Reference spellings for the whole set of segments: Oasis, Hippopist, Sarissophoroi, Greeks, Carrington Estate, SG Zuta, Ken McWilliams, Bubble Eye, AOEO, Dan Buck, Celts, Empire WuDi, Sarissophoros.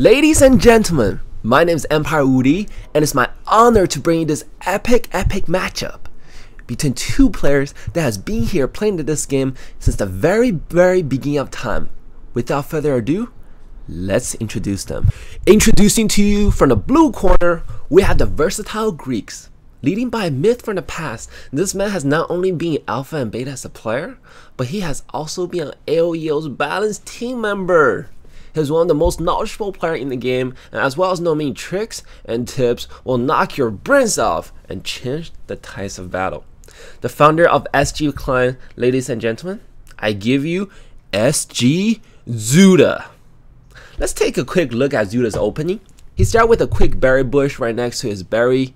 Ladies and gentlemen, my name is Empire WuDi, and it's my honor to bring you this epic matchup between two players that has been here playing this game since the very beginning of time. Without further ado, let's introduce them. Introducing to you from the blue corner, we have the versatile Greeks. Leading by a myth from the past, this man has not only been alpha and beta as a player, but he has also been an AOEO's balanced team member. He's one of the most knowledgeable players in the game, and as well as knowing many tricks and tips will knock your brains off and change the tides of battle. The founder of SG Clan, ladies and gentlemen, I give you SG Zuta. Let's take a quick look at Zuta's opening. He starts with a quick berry bush right next to his berries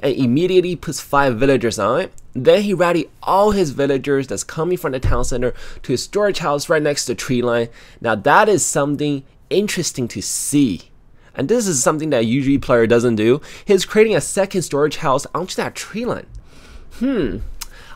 and immediately puts 5 villagers on it. Then he rallied all his villagers that's coming from the town center to his storage house right next to the tree line. Now that is something interesting to see. And this is something that usually player doesn't do. He's creating a second storage house onto that tree line.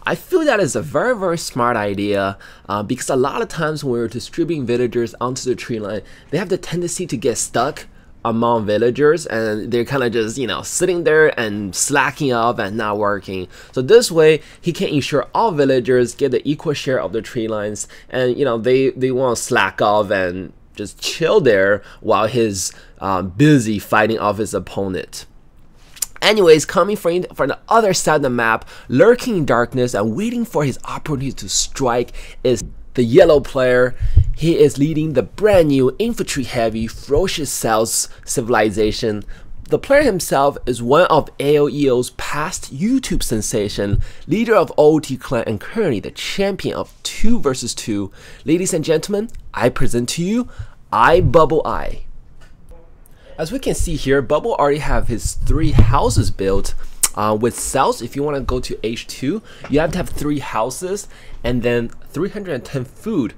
I feel that is a very smart idea because a lot of times when we're distributing villagers onto the tree line, they have the tendency to get stuck among villagers and they're kind of just, you know, sitting there and slacking off and not working. So this way he can ensure all villagers get the equal share of the tree lines, and you know, they won't slack off and just chill there while he's busy fighting off his opponent. Anyways, coming from the other side of the map, lurking in darkness and waiting for his opportunity to strike, is the yellow player. He is leading the brand new infantry heavy ferocious South civilization. The player himself is one of AOEO's past YouTube sensation, leader of OT Clan, and currently the champion of 2v2. Ladies and gentlemen, I present to you Bubble Eye. As we can see here, Bubble already have his 3 houses built. With South, if you want to go to H2, you have to have 3 houses and then 310 food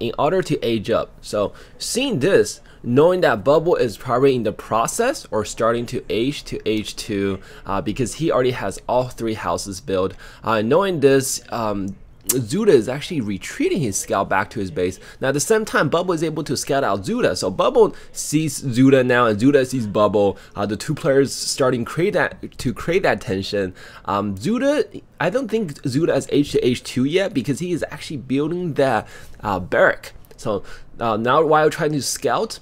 in order to age up. So seeing this, knowing that Bubble is probably in the process or starting to age to H2 because he already has all 3 houses built. Knowing this, Zuta is actually retreating his scout back to his base. Now at the same time, Bubble is able to scout out Zuta. So Bubble sees Zuta now, and Zuta sees Bubble. The two players starting to create that tension. Zuta, I don't think Zuta is H to H2 yet because he is actually building that barrack. So now while trying to scout,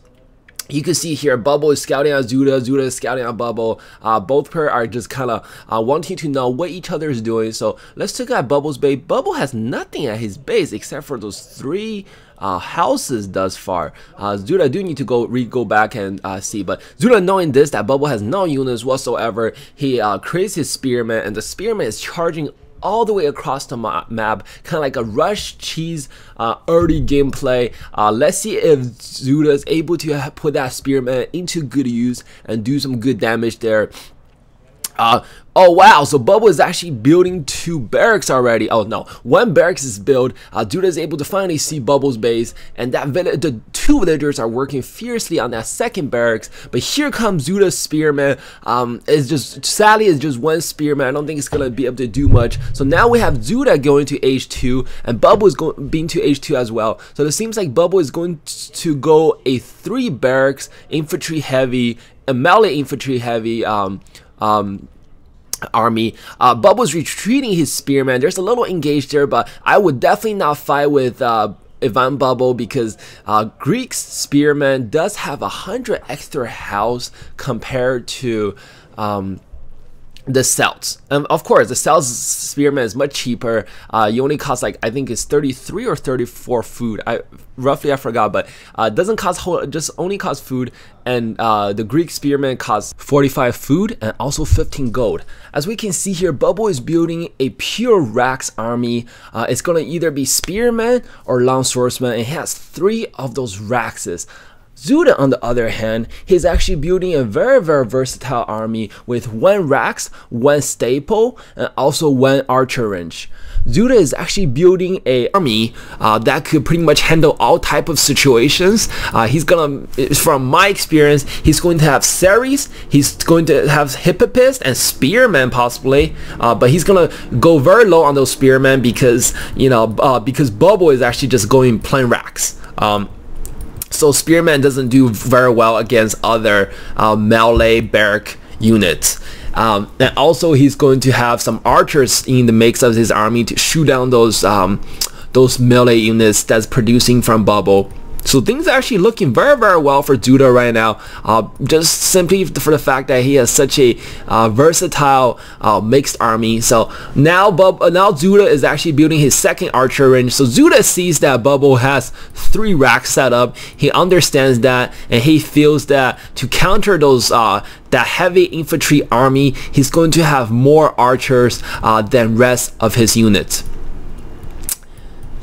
you can see here Bubble is scouting out Zuta, Zuta is scouting out Bubble. Both pairs are just kind of wanting to know what each other is doing. So let's look at Bubble's base. Bubble has nothing at his base except for those 3 houses thus far. Zuta do need to go back and see, but Zuta, knowing this, that Bubble has no units whatsoever, he creates his spearman, and the spearman is charging all the way across the map, kind of like a rush cheese early gameplay. Let's see if Zuta is able to put that spearman into good use and do some good damage there. Oh wow, so Bubble is actually building 2 barracks already. Oh no, 1 barracks is built. Zuta is able to finally see Bubble's base, and the 2 villagers are working fiercely on that 2nd barracks. But here comes Zuta's spearman. Sadly it's just 1 spearman. I don't think it's gonna be able to do much. So now we have Zuta going to H2, and Bubble is being to H2 as well. So it seems like Bubble is going to go a 3 barracks infantry heavy, a melee infantry heavy army. Bubble's retreating his spearman. There's a little engage there, but I would definitely not fight with Ivan Bubble because Greek's spearman does have 100 extra health compared to the Celts. And of course the Celts spearman is much cheaper. You only cost, like, I think it's 33 or 34 food. I forgot, but doesn't cost whole, just only cost food. And the Greek spearman costs 45 food and also 15 gold. As we can see here, Bubble is building a pure Rax army. It's gonna either be spearman or longswordsman, and he has 3 of those Raxes. Zuta, on the other hand, he's actually building a very versatile army with 1 Rax, 1 staple, and also 1 archer wrench. Zuta is actually building a army that could pretty much handle all type of situations. He's gonna, from my experience, he's going to have Ceres, he's going to have Hippopist and Spearman possibly, but he's gonna go very low on those Spearmen because, you know, because Bubble is actually just going plain Rax. So Spearman doesn't do very well against other melee barrack units. And also he's going to have some archers in the mix of his army to shoot down those melee units that's producing from bubble. So things are actually looking very, very well for Zuta right now, just simply for the fact that he has such a versatile mixed army. So now Zuta is actually building his second archer range. So Zuta sees that Bubble has 3 racks set up. He understands that, and he feels that to counter those that heavy infantry army, he's going to have more archers than rest of his units.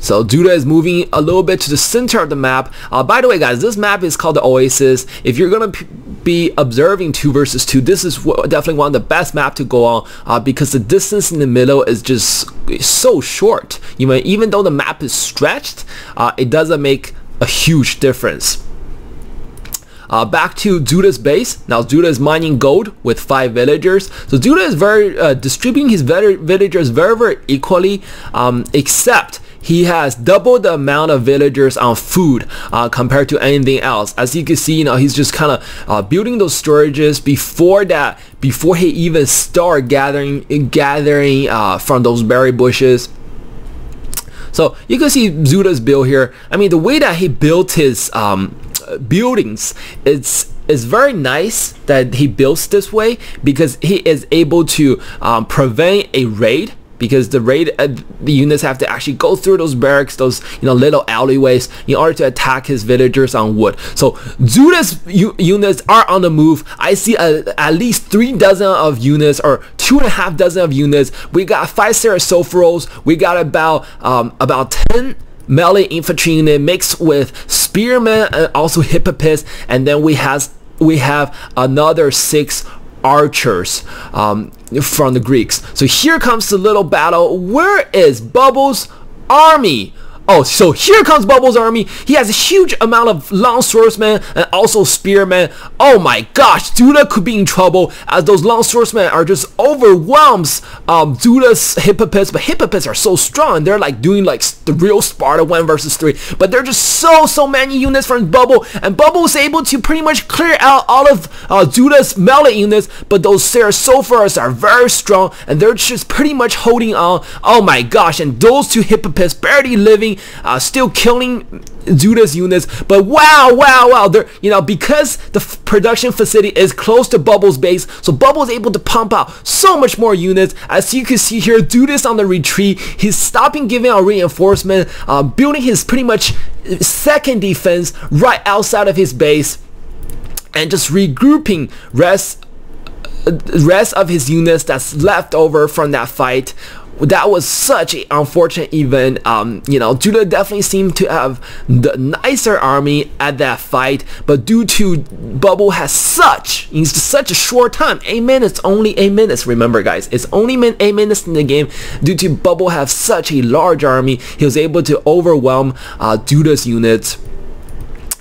So Zuta is moving a little bit to the center of the map. By the way, guys, this map is called the Oasis. If you're going to be observing 2 versus 2, this is definitely one of the best maps to go on because the distance in the middle is just so short. You know, even though the map is stretched, it doesn't make a huge difference. Back to Zuta's base. Now Zuta is mining gold with 5 villagers. So Zuta is very distributing his villagers very, very equally, except he has double the amount of villagers on food compared to anything else. As you can see, you know, he's just kind of building those storages before he even start gathering from those berry bushes. So you can see Zuta's build here. I mean, the way that he built his buildings, it's very nice that he builds this way because he is able to prevent a raid. Because the raid, the units have to actually go through those barracks, those little alleyways, in order to attack his villagers on wood. So Zuta's units are on the move. I see at least 3 dozen of units, or 2.5 dozen of units. We got 5 Sarissophorois. We got about 10 melee infantry unit mixed with spearmen and also Hippopist, and then we have another 6. Archers from the Greeks. So here comes the little battle. Where is Bubble's army? Oh, so here comes Bubble's army. He has a huge amount of longswordsmen and also spearmen. Oh my gosh, Zuta could be in trouble as those longswordsmen are just overwhelms Zuta's Hippopists. But Hippopists are so strong. They're like doing like the real Sparta 1 versus 3. But they're just so many units from Bubble, and Bubble is able to pretty much clear out all of Zuta's melee units. But those Sarissophoroi are very strong, and they're just pretty much holding on. Oh my gosh, and those 2 Hippopists barely living. Still killing Zuta's units, but wow, they're, because the production facility is close to Bubble's base, so Bubble's able to pump out so much more units. As you can see here, Zuta's on the retreat. He's stopping giving out reinforcement, building his pretty much second defense right outside of his base, and just regrouping rest of his units that's left over from that fight. That was such an unfortunate event. Zuta definitely seemed to have the nicer army at that fight, but due to Bubble has such a short time, 8 minutes, only 8 minutes. Remember, guys, it's only 8 minutes in the game. Due to Bubble have such a large army, he was able to overwhelm Zuta's units.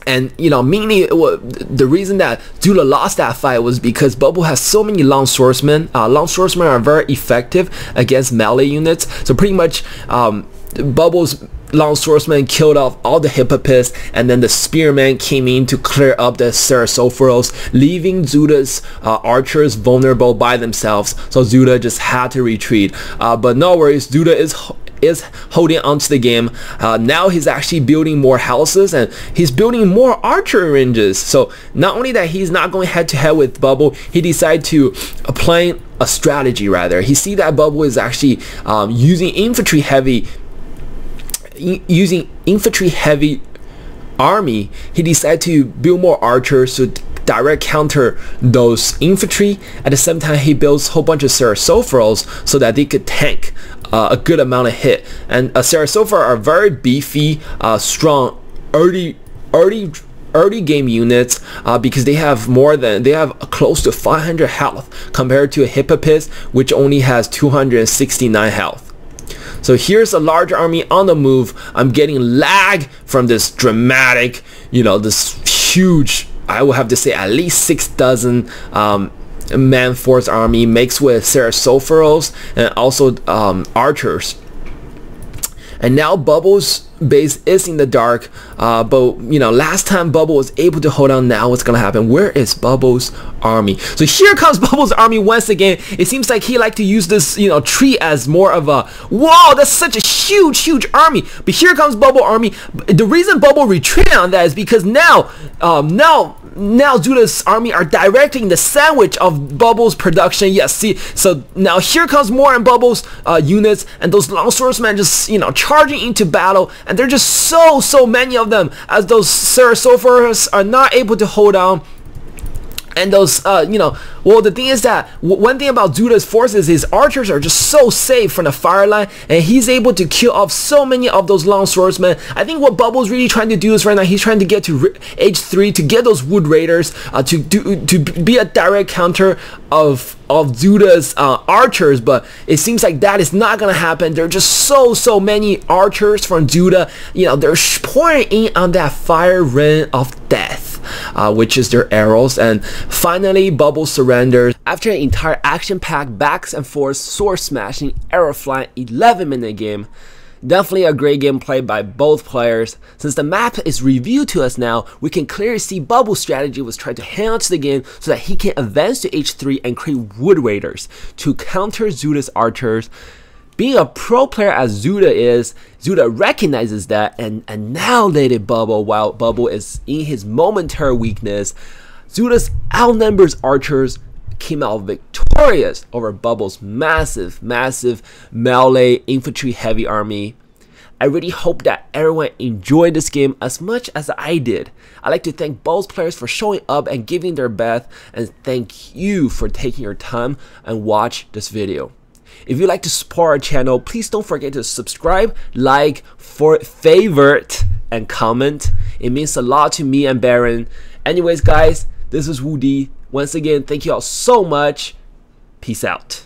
And mainly the reason that Zuta lost that fight was because Bubble has so many longswordsmen. Longswordsmen are very effective against melee units. So pretty much Bubble's longswordsmen killed off all the Hippopists, and then the spearmen came in to clear up the Sarissophorois, leaving Zuta's archers vulnerable by themselves. So Zuta just had to retreat. But no worries, Zuta is holding onto the game. Now he's actually building more houses, and he's building more archer ranges. So not only that he's not going head to head with Bubble, he decided to apply a strategy rather. He see that Bubble is actually using infantry heavy army. He decided to build more archers to direct counter those infantry. At the same time, he builds a whole bunch of Sarissophorois so that they could tank a good amount of hit. And Sarissophoroi are very beefy, strong, early game units because they have close to 500 health compared to a Hippopist, which only has 269 health. So here's a large army on the move. I'm getting lag from this dramatic, this huge, I would have to say at least 6 dozen man force army mixed with Sarissophorois and also archers. And now Bubble's base is in the dark, but you know, last time Bubble was able to hold on. Now what's gonna happen? Where is Bubble's army? So here comes Bubble's army once again. It seems like he liked to use this, you know, tree as more of a, whoa, that's such a huge army. But here comes Bubble army. The reason Bubble retreated on that is because now now Zuta's army are directing the sandwich of Bubble's production. Yes, see, so now here comes more and Bubble's units, and those longswordsmen just, you know, charging into battle, and they're just so many of them, as those Sarissophoroi are not able to hold on. And those, you know, well, the thing is that one thing about Zuta's forces, his archers are just so safe from the fire line, and he's able to kill off so many of those longswordsmen. I think what Bubble's really trying to do is right now, he's trying to get to H3 to get those Wood Raiders to be a direct counter of Zuta's archers, but it seems like that is not gonna happen. There are just so many archers from Zuta. You know, they're pouring in on that fire rain of death, which is their arrows. And finally, Bubble surrenders after an entire action-packed backs and forth sword smashing arrow flying 11-minute game. Definitely a great game played by both players. Since the map is revealed to us now, we can clearly see Bubble's strategy was trying to hang on to the game so that he can advance to H3 and create Wood Raiders to counter Zuta's archers. Being a pro player as Zuta is, Zuta recognizes that and annihilated Bubble while Bubble is in his momentary weakness. Zuta's outnumbered archers came out victorious over Bubble's massive melee infantry heavy army. I really hope that everyone enjoyed this game as much as I did. I'd like to thank both players for showing up and giving their best, and thank you for taking your time and watch this video. If you'd like to support our channel, please don't forget to subscribe, like, favorite, and comment. It means a lot to me and Baron. Anyways guys, this is WuDi. Once again, thank you all so much. Peace out.